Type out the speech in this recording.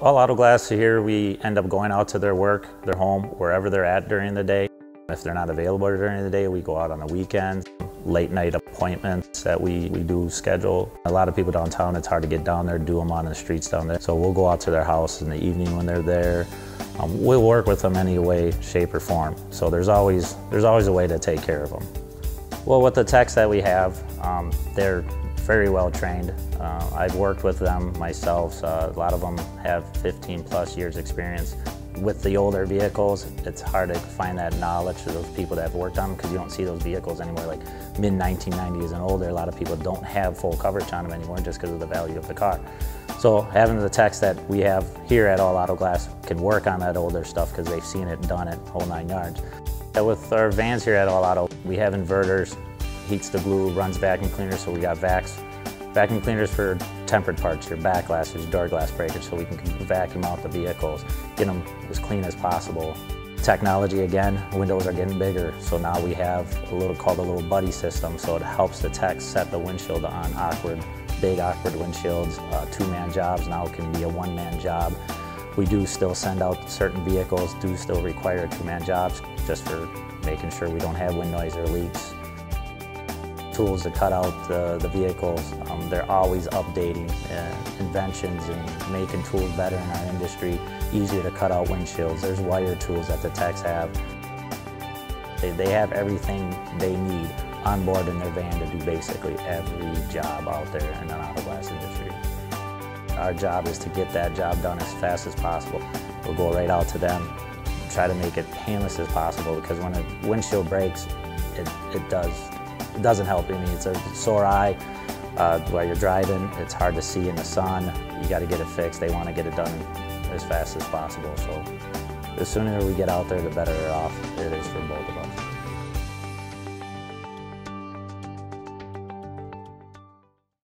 All Auto Glass here, we end up going out to their work, their home, wherever they're at during the day. If they're not available during the day, we go out on the weekends. Late night appointments that we do schedule. A lot of people downtown, it's hard to get down there, do them on the streets down there. So we'll go out to their house in the evening when they're there. We'll work with them any way, shape, or form. So there's always a way to take care of them. Well, with the techs that we have, they're very well trained. I've worked with them myself. So a lot of them have 15+ years experience. With the older vehicles, it's hard to find that knowledge of those people that have worked on them because you don't see those vehicles anymore. Like mid-1990s and older, a lot of people don't have full coverage on them anymore just because of the value of the car. So having the techs that we have here at All Auto Glass can work on that older stuff because they've seen it, done it, whole nine yards. And with our vans here at All Auto, we have inverters, heats the glue, runs vacuum cleaners, so we got vacuum cleaners for tempered parts, your back glasses, door glass breakers, so we can vacuum out the vehicles, get them as clean as possible. Technology again, windows are getting bigger, so now we have a little called a little buddy system, so it helps the tech set the windshield on big awkward windshields. Two-man jobs now can be a one-man job. We do still send out certain vehicles, do still require two-man jobs just for making sure we don't have wind noise or leaks. Tools to cut out the vehicles. They're always updating inventions and making tools better in our industry, easier to cut out windshields. There's wire tools that the techs have. They have everything they need on board in their van to do basically every job out there in the auto glass industry. Our job is to get that job done as fast as possible. We'll go right out to them, try to make it painless as possible because when a windshield breaks, it doesn't help. I mean, it's a sore eye while you're driving. It's hard to see in the sun. You got to get it fixed. They want to get it done as fast as possible. So the sooner we get out there, the better off it is for both of us.